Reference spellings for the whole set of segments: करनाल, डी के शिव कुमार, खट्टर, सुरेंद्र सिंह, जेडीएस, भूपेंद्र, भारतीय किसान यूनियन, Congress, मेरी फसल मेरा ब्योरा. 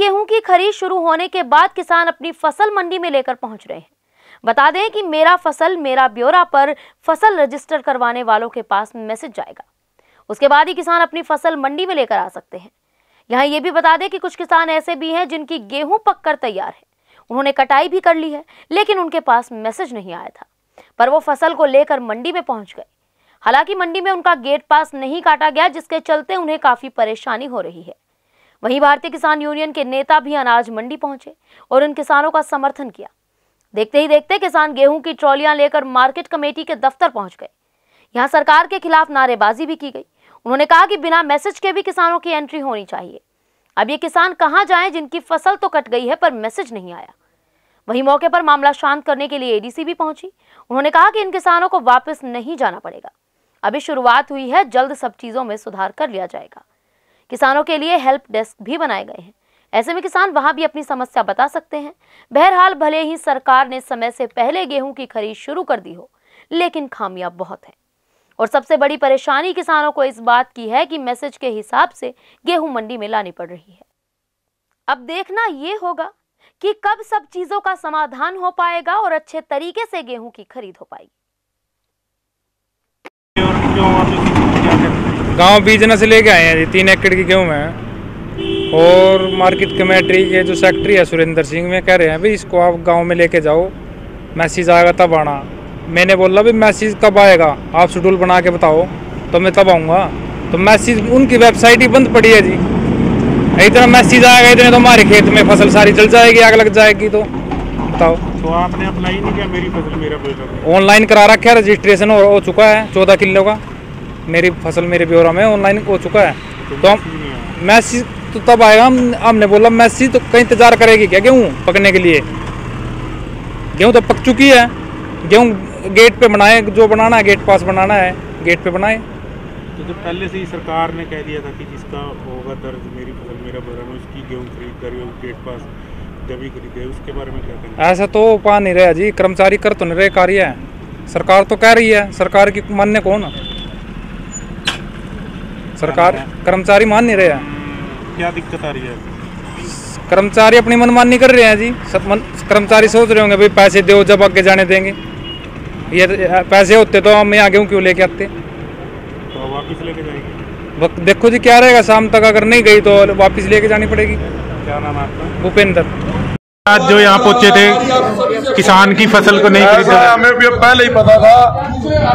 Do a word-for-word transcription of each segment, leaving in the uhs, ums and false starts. गेहूं की खरीद शुरू होने के बाद किसान अपनी फसल मंडी में लेकर पहुंच रहे हैं। बता दें कि मेरा फसल मेरा ब्योरा पर फसल रजिस्टर करवाने वालों के पास मैसेज जाएगा, उसके बाद ही किसान अपनी फसल मंडी में लेकर आ सकते हैं। यहाँ ये भी बता दें कि कुछ किसान ऐसे भी हैं जिनकी गेहूं पककर तैयार है, उन्होंने कटाई भी कर ली है, लेकिन उनके पास मैसेज नहीं आया था, पर वो फसल को लेकर मंडी में पहुंच गए। हालांकि मंडी में उनका गेट पास नहीं काटा गया, जिसके चलते उन्हें काफी परेशानी हो रही है। वहीं भारतीय किसान यूनियन के नेता भी अनाज मंडी पहुंचे और इन किसानों का समर्थन किया। देखते ही देखते किसान गेहूं की ट्रॉलियां लेकर मार्केट कमेटी के दफ्तर पहुंच गए। यहां सरकार के खिलाफ नारेबाजी भी की गई। उन्होंने कहा कि बिना मैसेज के भी किसानों की एंट्री होनी चाहिए। अब ये किसान कहां जाएं जिनकी फसल तो कट गई है पर मैसेज नहीं आया। वहीं मौके पर मामला शांत करने के लिए एडीसी भी पहुंची। उन्होंने कहा कि इन किसानों को वापस नहीं जाना पड़ेगा, अभी शुरुआत हुई है, जल्द सब चीजों में सुधार कर लिया जाएगा। किसानों के लिए हेल्प डेस्क भी बनाए गए हैं, ऐसे में किसान वहां भी अपनी समस्या बता सकते हैं। बहरहाल भले ही सरकार ने समय से पहले गेहूं की खरीद शुरू कर दी हो, लेकिन खामियां बहुत हैं और सबसे बड़ी परेशानी किसानों को इस बात की है कि मैसेज के हिसाब से गेहूं मंडी में लानी पड़ रही है। अब देखना ये होगा कि कब सब चीजों का समाधान हो पाएगा और अच्छे तरीके से गेहूं की खरीद हो पाएगी। गांव बीजना से लेके आए हैं तीन एकड़ की गेहूं है, और मार्केट कमेटी के जो सेक्रेटरी है सुरेंद्र सिंह में कह रहे हैं भाई इसको आप गांव में लेके जाओ, मैसेज आएगा तब आना। मैंने बोला भाई मैसेज कब आएगा, आप शेड्यूल बना के बताओ तो मैं तब आऊँगा। तो मैसेज उनकी वेबसाइट ही बंद पड़ी है जी। इतना मैसेज आएगा इतने तो हमारे खेत में फसल सारी जल जाएगी, आग लग जाएगी। तो बताओ तो आपने अप्लाई नहीं किया मेरी फसल मेरा ब्योरा? ऑनलाइन करा रखा है, रजिस्ट्रेशन हो, हो चुका है चौदह किलो का मेरी फसल मेरे ब्योरा में ऑनलाइन हो चुका है। तो मैसेज तो तब आएगा। हम हमने बोला मैसेज तो कहीं इंतजार करेगी क्या गेहूँ पकने के लिए? गेहूँ तो पक चुकी है, गेहूँ गेट पे बनाए, जो बनाना है गेट पास बनाना है, गेट पे बनाए। तो, तो पहले से ही सरकार ने कह दिया था कि जिसका होगा दर्ज मेरी फसल मेरा ब्योरा उसकी गेहूँ खरीद कर गेट पास जब ही खरीदे, उसके बारे में क्या करें? ऐसा तो पा नहीं रहा जी, कर्मचारी कर तो नहीं रहे कार्य। सरकार तो कह रही है, सरकार की मानने कौन? सरकार कर्मचारी मान नहीं रहे हैं। क्या दिक्कत आ रही है? कर्मचारी अपनी मनमानी कर रहे हैं जी। सब मन, कर्मचारी सोच रहे होंगे भाई पैसे दो जब आगे जाने देंगे, ये पैसे होते तो हम यहाँ गेहूँ क्यों लेके आते? तो वापस लेके जाएंगे। देखो जी क्या रहेगा, शाम तक अगर नहीं गई तो वापस लेके जानी पड़ेगी। क्या नाम है आपका? भूपेंद्र। आज जो यहाँ पहुँचे थे किसान की फसल को नहीं खरीदा, हमें भी पहले ही पता था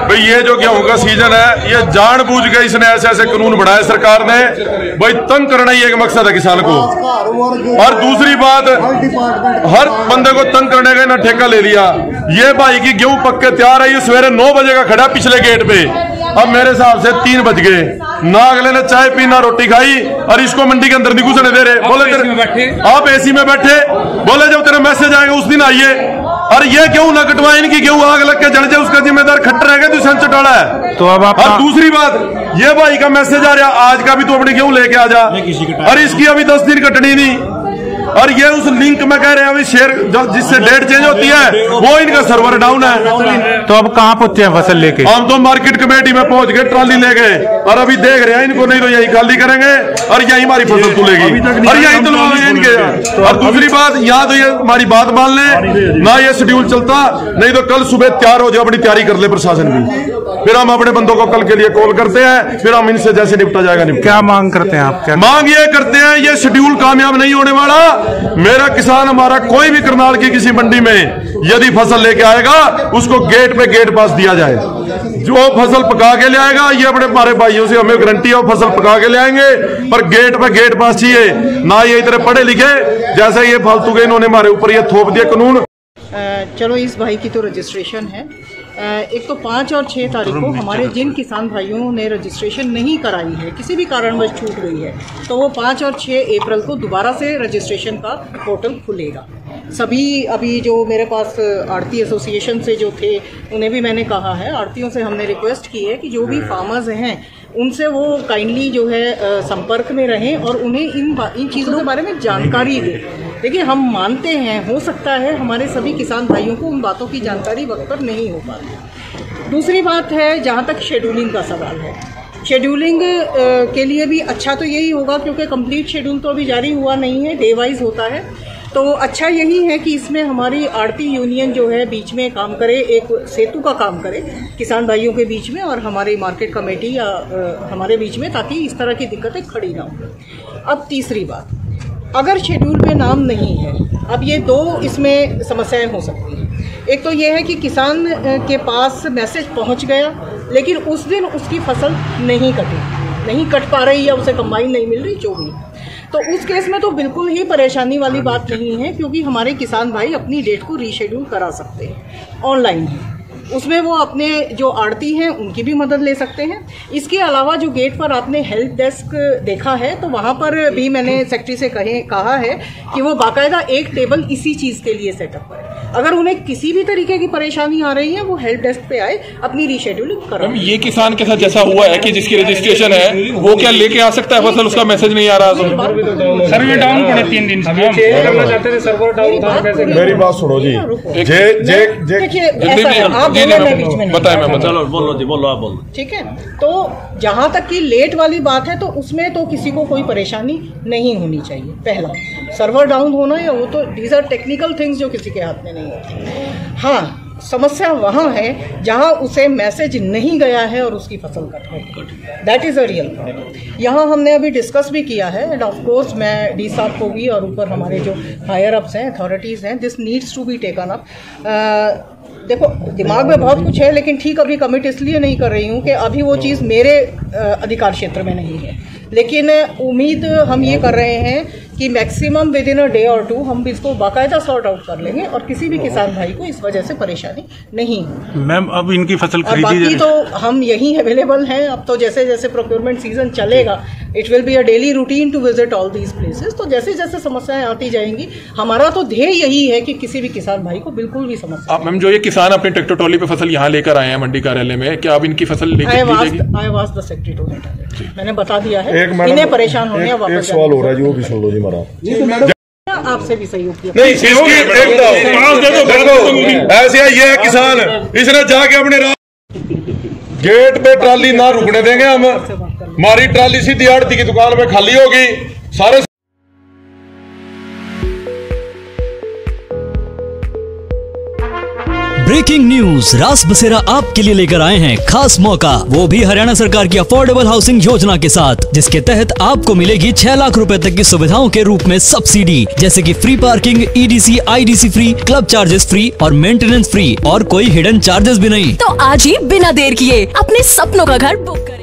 भाई ये जो गेहूं का सीजन है ये जानबूझ के इसने ऐसे ऐसे कानून बनाए सरकार ने, भाई तंग करना ही एक मकसद है किसान को। और दूसरी बात हर बंदे को तंग करने का इन्हें ठेका ले लिया। ये भाई की गेहूं पक के तैयार है, ये सवेरे नौ बजे का खड़ा पिछले गेट पे, अब मेरे हिसाब से तीन बज गए ना, अगले ने चाय पी ना रोटी खाई और इसको मंडी के अंदर नहीं घुसने दे रहे। बोले आप एसी में बैठे, बोले जब तेरा मैसेज आएगा उस दिन आइए। और ये गेहूं न कटवाए, इनकी गेहूं आग लग के जल जाए उसका जिम्मेदार खट्टर है, दुष्यंत चौटाला है। तो अब आप और दूसरी बात ये भाई का मैसेज आ रहा आज का भी तो अपने गेहूं लेके आ जा, और इसकी अभी दस दिन कटनी नहीं। और ये उस लिंक में कह रहे हैं अभी शेयर जिससे डेट चेंज होती है वो इनका सर्वर डाउन है। तो अब कहाँ पहुंचे हैं फसल लेके? हम तो मार्केट कमेटी में पहुंच गए, ट्रॉली ले गए और अभी देख रहे हैं इनको, नहीं तो यही खाली करेंगे और यही हमारी फसल तुलेगी और यही तो इनके। और दूसरी बात यहाँ तो ये हमारी बात मान ले ना, ये शेड्यूल चलता नहीं तो कल सुबह तैयार हो जाओ, अपनी तैयारी कर ले प्रशासन की, फिर हम अपने बंदों को कल के लिए कॉल करते हैं, फिर हम इनसे जैसे निपटा जाएगा निपटा। क्या मांग करते हैं आप? क्या मांग ये करते हैं, ये शेड्यूल कामयाब नहीं होने वाला। मेरा किसान हमारा कोई भी करनाल की किसी मंडी में यदि फसल लेके आएगा उसको गेट पे गेट पास दिया जाए। जो फसल पका के ले आएगा ये अपने हमारे भाइयों से हमें गारंटी है, फसल पका के ले आएंगे पर गेट पे गेट पास चाहिए ना। ये इतने पढ़े लिखे जैसे ये फालतू के इन्होंने हमारे ऊपर ये थोप दिया कानून। चलो इस भाई की तो रजिस्ट्रेशन है, एक तो पाँच और छः तारीख को हमारे जिन किसान भाइयों ने रजिस्ट्रेशन नहीं कराई है, किसी भी कारणवश छूट गई है, तो वो पाँच और छः अप्रैल को दोबारा से रजिस्ट्रेशन का पोर्टल खुलेगा। सभी अभी जो मेरे पास आड़ती एसोसिएशन से जो थे उन्हें भी मैंने कहा है, आड़तियों से हमने रिक्वेस्ट की है कि जो भी फार्मर्स हैं उनसे वो काइंडली जो है संपर्क में रहें और उन्हें इन इन चीज़ों के बारे में जानकारी दें। देखिए हम मानते हैं हो सकता है हमारे सभी किसान भाइयों को उन बातों की जानकारी वक्त पर नहीं हो पाती। दूसरी बात है जहाँ तक शेड्यूलिंग का सवाल है, शेड्यूलिंग के लिए भी अच्छा तो यही होगा क्योंकि कंप्लीट शेड्यूल तो अभी जारी हुआ नहीं है, डे वाइज होता है, तो अच्छा यही है कि इसमें हमारी आड़ती यूनियन जो है बीच में काम करे, एक सेतु का काम करे किसान भाइयों के बीच में और हमारे मार्केट कमेटी या हमारे बीच में, ताकि इस तरह की दिक्कतें खड़ी ना हो। अब तीसरी बात, अगर शेड्यूल में नाम नहीं है, अब ये दो इसमें समस्याएं हो सकती हैं। एक तो ये है कि किसान के पास मैसेज पहुंच गया लेकिन उस दिन उसकी फसल नहीं कटी, नहीं कट पा रही या उसे कंबाइन नहीं मिल रही, जो भी, तो उस केस में तो बिल्कुल ही परेशानी वाली बात नहीं है क्योंकि हमारे किसान भाई अपनी डेट को रीशेड्यूल करा सकते हैं ऑनलाइन ही। उसमें वो अपने जो आड़ती हैं उनकी भी मदद ले सकते हैं। इसके अलावा जो गेट पर आपने हेल्प डेस्क देखा है तो वहाँ पर भी मैंने सेक्रेटरी से कहे कहा है कि वो बाकायदा एक टेबल इसी चीज़ के लिए सेटअप करें। अगर उन्हें किसी भी तरीके की परेशानी आ रही है वो हेल्प डेस्क पे आए, अपनी रीशेड्यूलिंग करें। ये किसान के साथ जैसा हुआ है कि जिसकी रजिस्ट्रेशन है वो क्या लेके आ सकता है फसल, उसका मैसेज नहीं आ रहा है, सर्वर डाउन पड़े तीन दिन से। मेरी बात सुनो जी, देखिए ठीक है, तो जहाँ तक कि लेट वाली बात है तो उसमें तो किसी को कोई परेशानी नहीं होनी चाहिए। पहला सर्वर डाउन होना या वो तो दीज आर टेक्निकल थिंग्स जो किसी के हाथ में नहीं होती। हाँ, समस्या वहाँ है जहाँ उसे मैसेज नहीं गया है और उसकी फसल कट गई, that is a real problem. यहाँ हमने अभी डिस्कस भी किया है एंड ऑफ कोर्स मैं डी साहब को भी और ऊपर हमारे जो हायर अप्स हैं, अथॉरिटीज़ हैं, this needs to be taken up. देखो दिमाग में बहुत कुछ है लेकिन ठीक अभी कमिट इसलिए नहीं कर रही हूँ कि अभी वो चीज़ मेरे अधिकार क्षेत्र में नहीं है, लेकिन उम्मीद हम ये कर रहे हैं कि maximum within a day और टू हम इसको बाकायदा सॉर्ट आउट कर लेंगे और किसी भी किसान भाई को इस वजह से परेशानी नहीं होगी। मैम अब इनकी फसल खरीदी जाए, बाकी तो हम यहीं अवेलेबल हैं। अब तो जैसे जैसे प्रोक्योरमेंट सीजन चलेगा it will be a daily routine to visit all these places, तो जैसे जैसे समस्याएं आती जाएंगी हमारा तो ध्येय यही है कि किसी भी किसान भाई को बिल्कुल भी समस्या। मैम जो ये किसान अपने ट्रैक्टर ट्रॉली पे फसल यहाँ लेकर आए हैं मंडी कार्यालय में, क्या अब इनकी फसल लेकर I was the secretary to that, मैंने बता दिया है इन्हें परेशान होने वापस सवाल हो रहा है जो भी सुन लो जी महाराज, आपसे भी सहयोग किया नहीं, सहयोग ऐसे ये है किसान, इसने जाके अपने गेट पे ट्राली ना रुकने देंगे हम, हमारी ट्राली सीधी आड़ती की दुकान पे खाली होगी सारे। ब्रेकिंग न्यूज रास बसेरा आपके लिए लेकर आए हैं खास मौका, वो भी हरियाणा सरकार की अफोर्डेबल हाउसिंग योजना के साथ, जिसके तहत आपको मिलेगी छह लाख रुपए तक की सुविधाओं के रूप में सब्सिडी, जैसे कि free parking, EDC, IDC free, club charges free और मेंटेनेंस फ्री, और कोई हिडन चार्जेस भी नहीं। तो आज ही बिना देर किए अपने सपनों का घर बुक